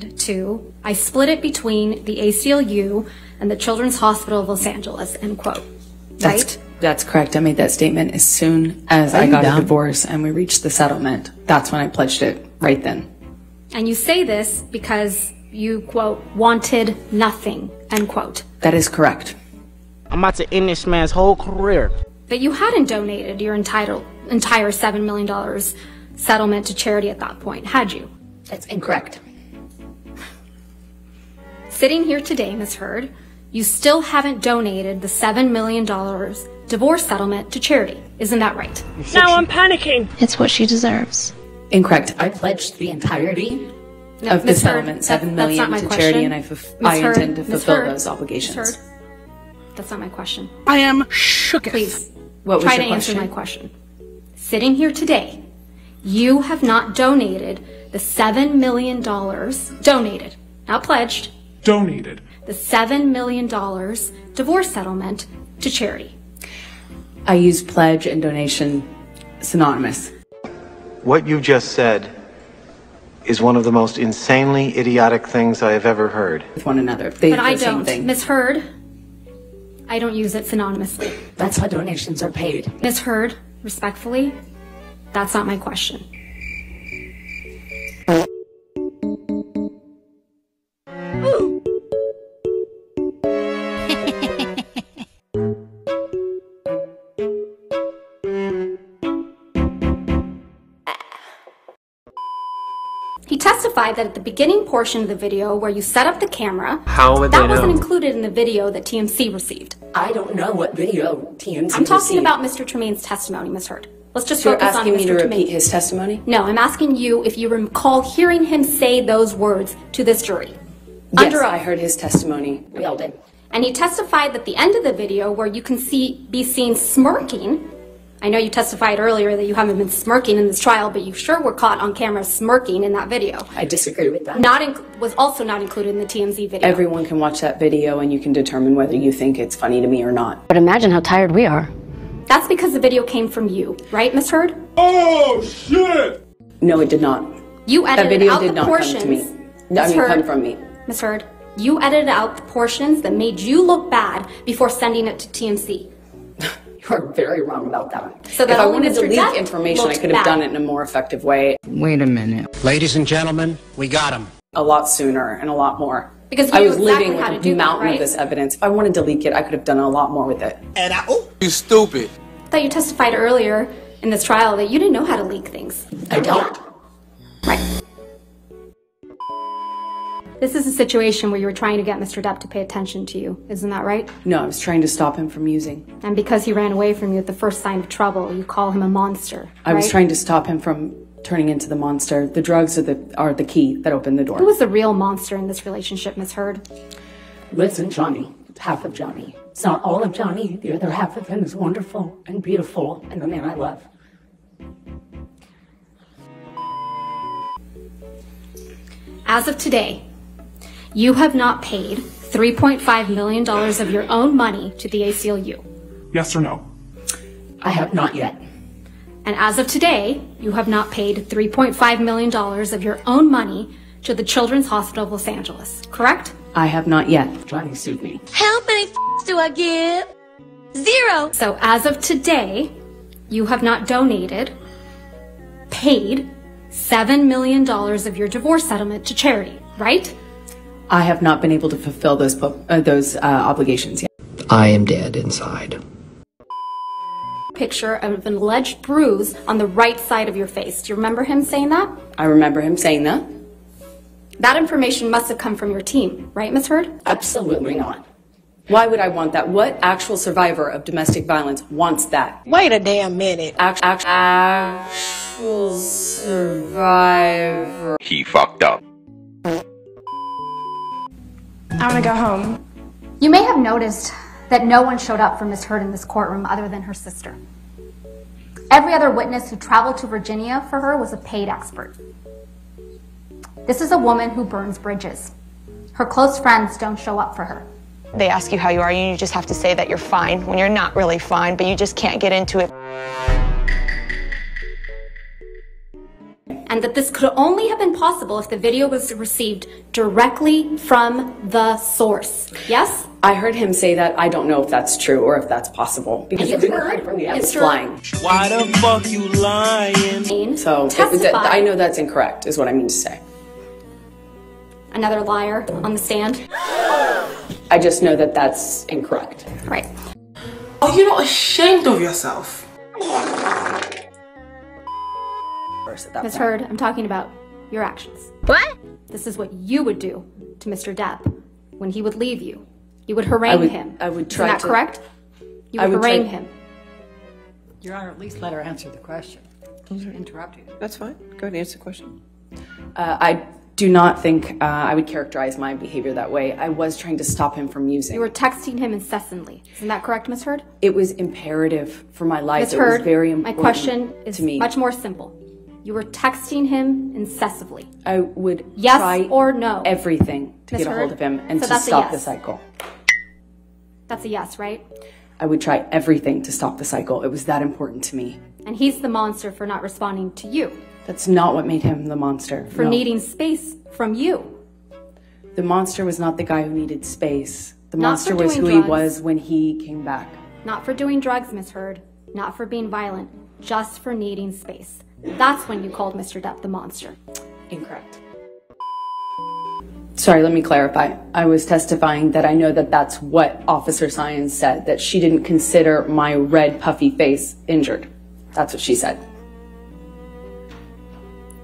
donated to, I split it between the ACLU and the Children's Hospital of Los Angeles, end quote. Right? That's correct. I made that statement as soon as I got a divorce and we reached the settlement. That's when I pledged it, right then. And you say this because you, quote, wanted nothing, end quote. That is correct. I'm about to end this man's whole career. But you hadn't donated your entire $7 million settlement to charity at that point, had you? That's incorrect. Sitting here today, Ms. Heard, you still haven't donated the $7 million divorce settlement to charity. Isn't that right? Now I'm panicking. It's what she deserves. Incorrect. I pledged the entirety of the settlement, $7 million to charity, and I intend to fulfill those obligations. That's not my question. I am shooketh. Please, try to answer my question. Sitting here today, you have not donated the $7 million, donated, not pledged, donated, the $7 million divorce settlement to charity. I use pledge and donation synonymous. What you just said is one of the most insanely idiotic things I have ever heard. With one another. But I don't. Ms. Heard, I don't use it synonymously. That's how donations are paid. Ms. Heard, respectfully, that's not my question. He testified that at the beginning portion of the video where you set up the camera, that wasn't included in the video that TMZ received. I don't know what video TMZ received. I'm talking about Mr. Tremaine's testimony, Ms. Heard. Let's just focus on Mr. Tremaine. You're asking me to repeat his testimony? No, I'm asking you if you recall hearing him say those words to this jury. Yes, I heard his testimony. We all did. And he testified that the end of the video where you can be seen smirking. I know you testified earlier that you haven't been smirking in this trial, but you sure were caught on camera smirking in that video. I disagree with that. Was also not included in the TMZ video. Everyone can watch that video and you can determine whether you think it's funny to me or not. But imagine how tired we are. That's because the video came from you, right, Ms. Heard? Oh, shit! No, it did not. You edited out the portions. That video did not come to me. No, I mean, come from me. Ms. Heard, you edited out the portions that made you look bad before sending it to TMZ. You're very wrong about that. So that if I wanted to leak information, I could have done it in a more effective way. Wait a minute. Ladies and gentlemen, we got him. A lot sooner and a lot more. Because I was living with a mountain of this evidence. If I wanted to leak it, I could have done a lot more with it. And you stupid. I thought you testified earlier in this trial that you didn't know how to leak things. I don't. Right. This is a situation where you were trying to get Mr. Depp to pay attention to you, isn't that right? No, I was trying to stop him from using. And because he ran away from you at the first sign of trouble, you call him a monster, right? I was trying to stop him from turning into the monster. The drugs are the key that opened the door. Who was the real monster in this relationship, Ms. Heard? Listen, Johnny, it's half of Johnny. It's not all of Johnny. The other half of him is wonderful and beautiful and the man I love. As of today, you have not paid $3.5 million of your own money to the ACLU. Yes or no? I have not yet. And as of today, you have not paid $3.5 million of your own money to the Children's Hospital of Los Angeles, correct? I have not yet. Johnny sued me. How many f***s do I get? Zero. So as of today, you have not donated, paid $7 million of your divorce settlement to charity, right? I have not been able to fulfill those obligations yet. I am dead inside. Picture of an alleged bruise on the right side of your face. Do you remember him saying that? I remember him saying that. That information must have come from your team, right, Ms. Heard? Absolutely not. Why would I want that? What actual survivor of domestic violence wants that? Wait a damn minute. Actual survivor. He fucked up. I'm gonna go home. You may have noticed that no one showed up for Ms. Heard in this courtroom other than her sister. Every other witness who traveled to Virginia for her was a paid expert. This is a woman who burns bridges. Her close friends don't show up for her. They ask you how you are, and you just have to say that you're fine when you're not really fine, but you just can't get into it. and that this could only have been possible if the video was received directly from the source. Yes? I heard him say that. I don't know if that's true or if that's possible. Because it's heard? Yeah, it's lying. Why the fuck you lying? So I know that's incorrect is what I mean to say. Another liar on the stand. I just know that that's incorrect. Right. Are you not ashamed of yourself? Ms. Heard, I'm talking about your actions. What? This is what you would do to Mr. Depp when he would leave you. You would harangue him. I would try. Isn't that correct? You would harangue him. Your Honor, at least let her answer the question. She interrupted you. That's fine. Go ahead and answer the question. I do not think I would characterize my behavior that way. I was trying to stop him from using. You were texting him incessantly. Isn't that correct, Ms. Heard? It was imperative for my life. Ms. Heard, it was very important. My question is much more simple. You were texting him incessantly. I would try or no. everything to get a hold of him and to stop the cycle. That's a yes, right? I would try everything to stop the cycle. It was that important to me. And he's the monster for not responding to you. That's not what made him the monster. For needing space from you. The monster was not the guy who needed space. The monster was who he was when he came back. Not for doing drugs, Ms. Heard. Not for being violent. Just for needing space. That's when you called Mr. Depp the monster. Incorrect. Sorry, let me clarify. I was testifying that I know that that's what Officer Signs said, that she didn't consider my red puffy face injured. That's what she said.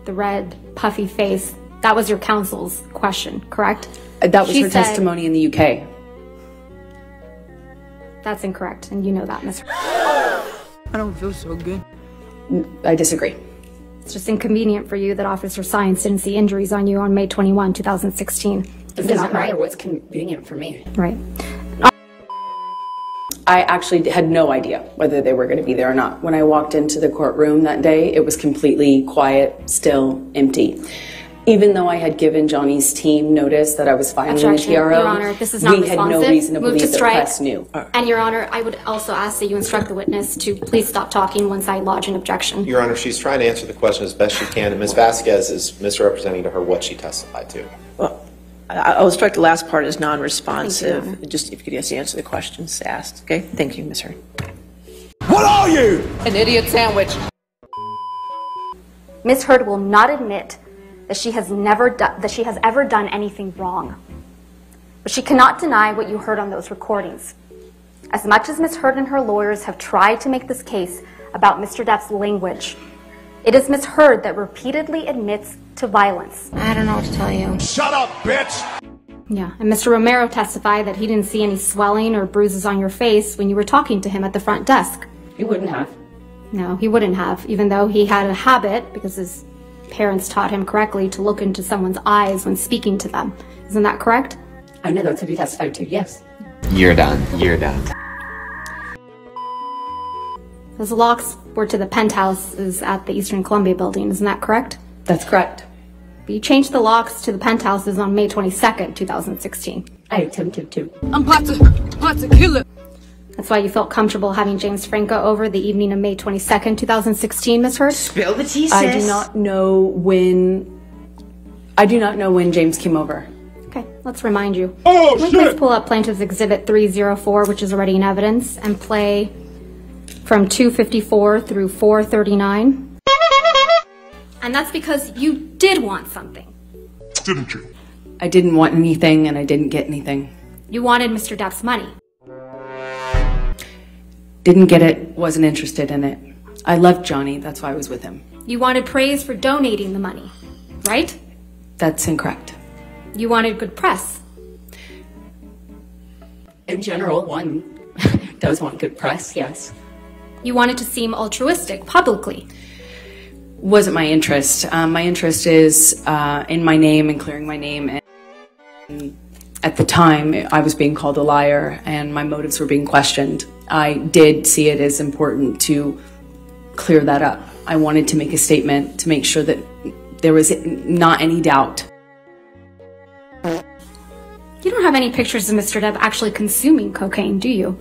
The red puffy face, that was your counsel's question, correct? That was her testimony in the UK. That's incorrect, and you know that, Ms. I don't feel so good. I disagree. It's just inconvenient for you that Officer Signs didn't see injuries on you on May 21, 2016. It doesn't matter what's convenient for me. Right. I actually had no idea whether they were going to be there or not. When I walked into the courtroom that day, it was completely quiet, still, empty. Even though I had given Johnny's team notice that I was filing a TRO, Your Honor, this is not we had no reason to believe that the press knew. And Your Honor, I would also ask that you instruct the witness to please stop talking once I lodge an objection. Your Honor, she's trying to answer the question as best she can, and Ms. Vasquez is misrepresenting to her what she testified to. Well, I'll strike the last part as non-responsive. Just if you could just answer the questions asked. Okay? Thank you, Ms. Heard. What are you? An idiot sandwich. Ms. Heard will not admit that she has ever done anything wrong. But she cannot deny what you heard on those recordings. As much as Ms. Heard and her lawyers have tried to make this case about Mr. Depp's language, it is Ms. Heard that repeatedly admits to violence. I don't know what to tell you. Shut up, bitch! Yeah, and Mr. Romero testified that he didn't see any swelling or bruises on your face when you were talking to him at the front desk. He wouldn't have. No, he wouldn't have, even though he had a habit, because his parents taught him correctly, to look into someone's eyes when speaking to them. Isn't that correct? I know that's what he testified to, yes. You're done. You're done. Those locks were to the penthouses at the Eastern Columbia Building. Isn't that correct? That's correct. But you changed the locks to the penthouses on May 22nd, 2016. I attempted to. I'm about to kill it. That's why you felt comfortable having James Franco over the evening of May 22nd, 2016, Ms. Heard? Spill the tea, sis. I do not know when James came over. Okay, let's remind you. Oh, shit! Can we please pull up Plaintiff's Exhibit 304, which is already in evidence, and play from 254 through 439? And that's because you did want something. Didn't you? I didn't want anything, and I didn't get anything. You wanted Mr. Depp's money. Didn't get it, wasn't interested in it. I loved Johnny, that's why I was with him. You wanted praise for donating the money, right? That's incorrect. You wanted good press. In general, one does want good press, yes. You wanted to seem altruistic publicly. Wasn't my interest. My interest is in my name and clearing my name. And at the time, I was being called a liar and my motives were being questioned. I did see it as important to clear that up. I wanted to make a statement to make sure that there was not any doubt. You don't have any pictures of Mr. Depp actually consuming cocaine, do you?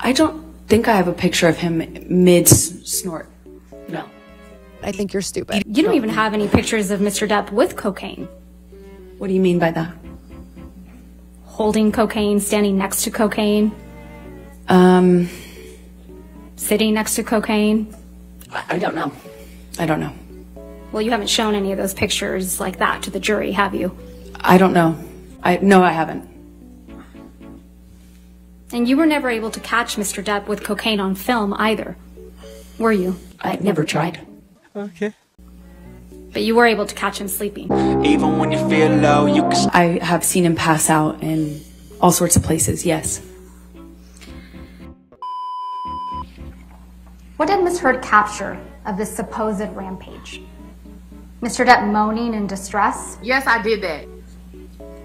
I don't think I have a picture of him mid-snort. I think you're stupid. You don't even have any pictures of Mr. Depp with cocaine. What do you mean by that? Holding cocaine, standing next to cocaine. Sitting next to cocaine. I don't know. I don't know. Well, you haven't shown any of those pictures like that to the jury, have you? I don't know. No, I haven't. And you were never able to catch Mr. Depp with cocaine on film either, were you? I've never tried. Okay. But you were able to catch him sleeping. Even when you feel low, you can... I have seen him pass out in all sorts of places, yes. What did Ms. Heard capture of this supposed rampage? Mr. Depp moaning in distress? Yes, I did that.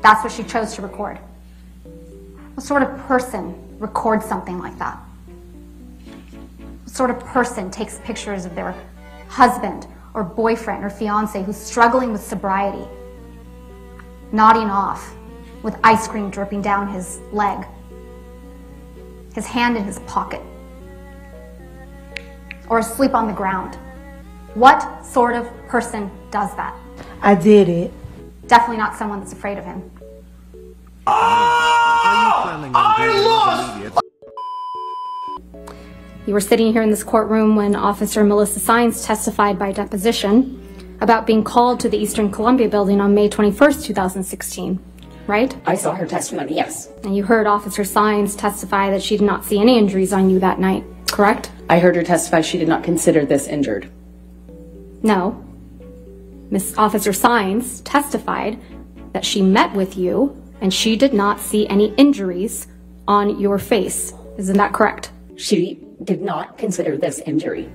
That's what she chose to record. What sort of person records something like that? What sort of person takes pictures of their husband or boyfriend or fiance who's struggling with sobriety, nodding off with ice cream dripping down his leg, his hand in his pocket, or asleep on the ground? What sort of person does that? I did it. Definitely not someone that's afraid of him. You were sitting here in this courtroom when Officer Melissa Signs testified by deposition about being called to the Eastern Columbia Building on May 21st, 2016, right? I saw her testimony, yes. And you heard Officer Signs testify that she did not see any injuries on you that night, correct? I heard her testify she did not consider this injured. No. Miss Officer Signs testified that she met with you and she did not see any injuries on your face. Isn't that correct? She did not consider this injury.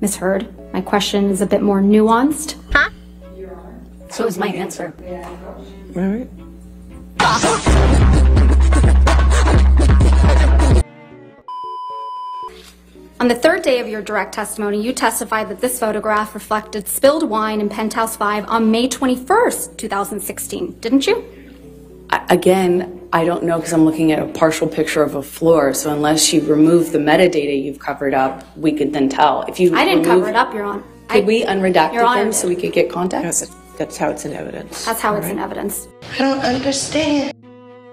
Ms. Heard, my question is a bit more nuanced. Huh? So is my answer. Yeah. All right. On the third day of your direct testimony, you testified that this photograph reflected spilled wine in Penthouse 5 on May 21st, 2016, didn't you? Again, I don't know because I'm looking at a partial picture of a floor, so unless you remove the metadata you've covered up, we could then tell. If you I didn't remove, cover it up, Your Honor. Could we unredact them so we could get context? That's how it's in evidence. That's how it's in evidence. I don't understand.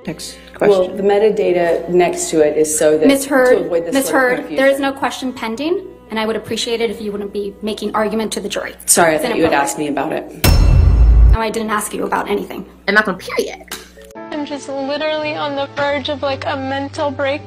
Next question. Well, the metadata next to it is so that Ms. Heard, to avoid this Ms. Heard, there is no question pending, and I would appreciate it if you wouldn't be making argument to the jury. Sorry, I thought you had asked me about it. No, I didn't ask you about anything. I'm not gonna period. I'm just literally on the verge of like a mental break.